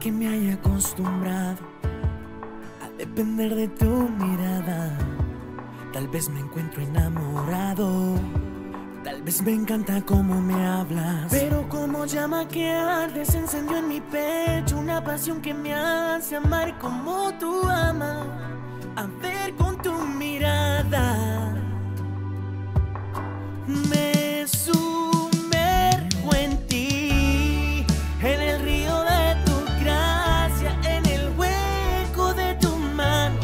que me haya acostumbrado a depender de tu mirada. Tal vez me encuentro enamorado, tal vez me encanta cómo me hablas, pero como llama que arde se encendió en mi pecho una pasión que me hace amar como tú amas. A ver, con tu mirada me sumerjo en ti, en el río de tu gracia, en el hueco de tu mano,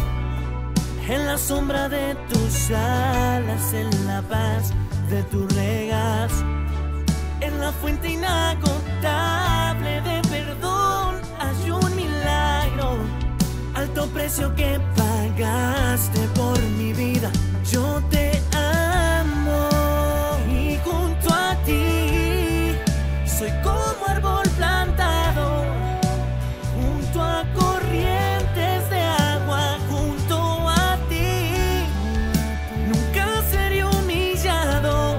en la sombra de tus alas, en la paz de tus regazo, en la fuente inagotable de perdón hay un milagro. Alto precio que pagaste por mi vida, yo te amo, y junto a ti soy como árbol plantado junto a corrientes de agua. Junto a ti nunca seré humillado,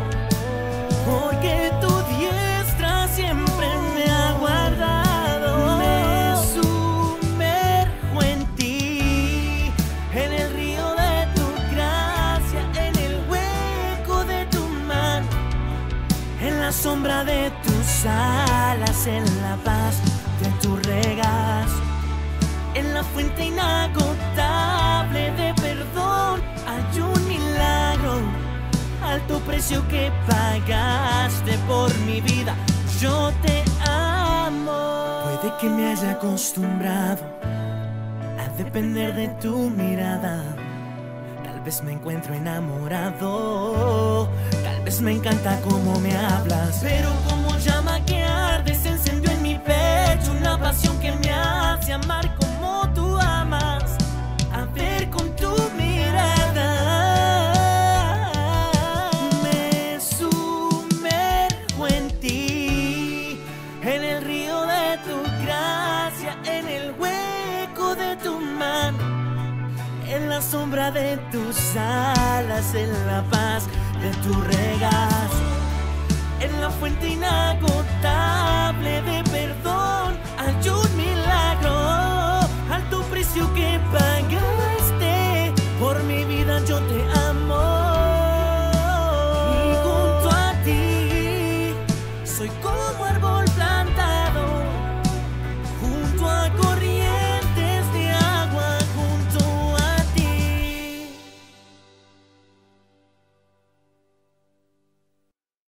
porque tu diestra siempre me ha guardado. Me sumerjo en ti, en el río de tu gracia, en el hueco de tu mano, en la sombra de tus alas, en la paz de tu regazo, en la fuente inagotable de perdón hay un milagro. Alto precio que pagaste por mi vida, yo te amo. Puede que me haya acostumbrado a depender de tu mirada. Tal vez me encuentro enamorado, tal vez me encanta cómo me hablas, pero como llama que arde se encendió en mi pecho una pasión que me hace amar como tú amas. A ver, con tu mirada me sumerjo en ti, en el río de tu gracia, en el hueco de tu mano, en la sombra de tus alas, en la paz de tu regazo, en la fuente inagotable de perdón.